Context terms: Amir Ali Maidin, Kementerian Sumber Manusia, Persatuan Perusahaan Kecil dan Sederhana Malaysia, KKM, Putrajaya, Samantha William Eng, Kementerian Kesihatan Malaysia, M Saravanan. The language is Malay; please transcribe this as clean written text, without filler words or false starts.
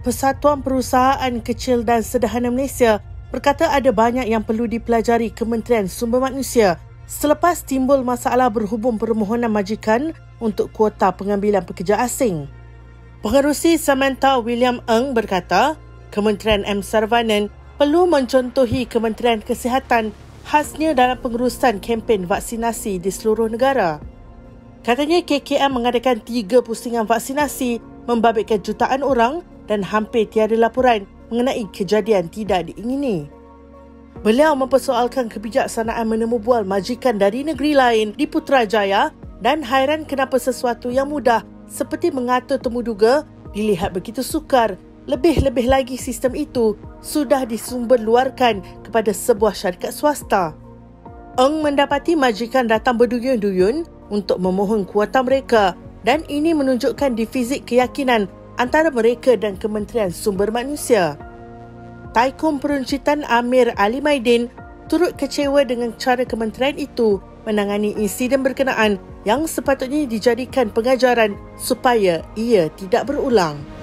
Persatuan Perusahaan Kecil dan Sederhana Malaysia berkata ada banyak yang perlu dipelajari Kementerian Sumber Manusia selepas timbul masalah berhubung permohonan majikan untuk kuota pengambilan pekerja asing. Pengerusi Samantha William Eng berkata, Kementerian M Saravanan perlu mencontohi Kementerian Kesihatan khasnya dalam pengurusan kempen vaksinasi di seluruh negara. Katanya KKM mengadakan 3 pusingan vaksinasi membabitkan jutaan orang dan hampir tiada laporan mengenai kejadian tidak diingini. Beliau mempersoalkan kebijaksanaan menemu bual majikan dari negeri lain di Putrajaya dan hairan kenapa sesuatu yang mudah seperti mengatur temuduga dilihat begitu sukar. Lebih-lebih lagi sistem itu sudah disumberluarkan kepada sebuah syarikat swasta. Eng mendapati majikan datang berduyun-duyun untuk memohon kuota mereka dan ini menunjukkan defisit keyakinan antara mereka dan Kementerian Sumber Manusia. Tycoon Peruncitan Amir Ali Maidin turut kecewa dengan cara kementerian itu menangani insiden berkenaan yang sepatutnya dijadikan pengajaran supaya ia tidak berulang.